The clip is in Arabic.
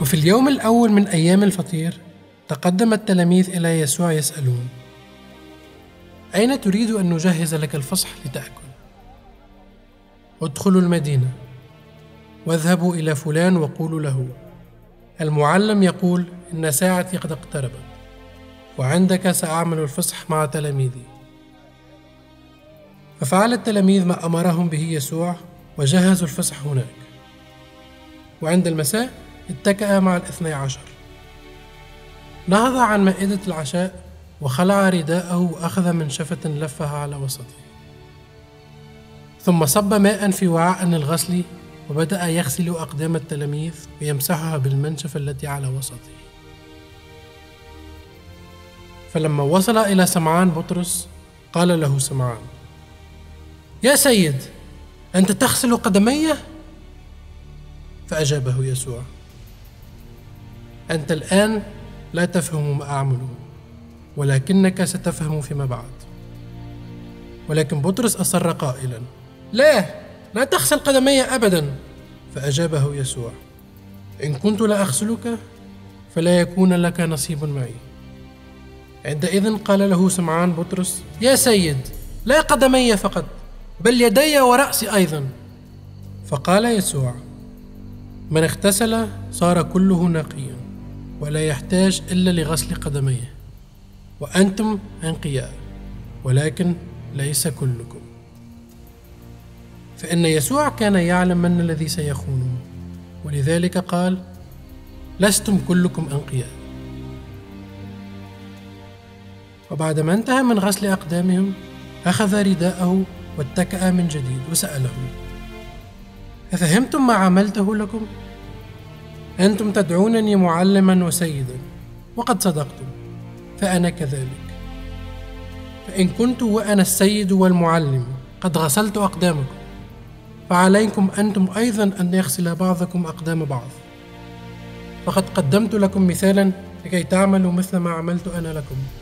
وفي اليوم الأول من أيام الفطير تقدم التلاميذ إلى يسوع يسألون: أين تريد أن نجهز لك الفصح لتأكل؟ ادخلوا المدينة واذهبوا إلى فلان وقولوا له: المعلم يقول إن ساعتي قد اقتربت وعندك سأعمل الفصح مع تلاميذي. ففعل التلاميذ ما أمرهم به يسوع وجهزوا الفصح هناك. وعند المساء اتكأ مع الاثني عشر. نهض عن مائدة العشاء وخلع رداءه وأخذ منشفة لفها على وسطه، ثم صب ماء في وعاء الغسل وبدأ يغسل أقدام التلاميذ ويمسحها بالمنشفة التي على وسطه. فلما وصل إلى سمعان بطرس قال له سمعان: يا سيد، أنت تغسل قدمي؟ فأجابه يسوع: أنت الآن لا تفهم ما أعمله، ولكنك ستفهم فيما بعد. ولكن بطرس أصر قائلا: لا تغسل قدمي أبدا. فأجابه يسوع: إن كنت لا أغسلك فلا يكون لك نصيب معي. عندئذ قال له سمعان بطرس: يا سيد، لا قدمي فقط، بل يدي ورأسي أيضا. فقال يسوع: من اغتسل صار كله نقيا، ولا يحتاج إلا لغسل قدميه، وأنتم أنقياء، ولكن ليس كلكم. فإن يسوع كان يعلم من الذي سيخونه، ولذلك قال: لستم كلكم أنقياء. وبعدما انتهى من غسل أقدامهم أخذ رداءه واتكأ من جديد وسألهم: أفهمتم ما عملته لكم؟ أنتم تدعونني معلما وسيدا، وقد صدقتم، فأنا كذلك. فإن كنت وأنا السيد والمعلم قد غسلت أقدامكم، فعليكم أنتم أيضا أن يغسل بعضكم أقدام بعض. فقد قدمت لكم مثالا لكي تعملوا مثل ما عملت أنا لكم.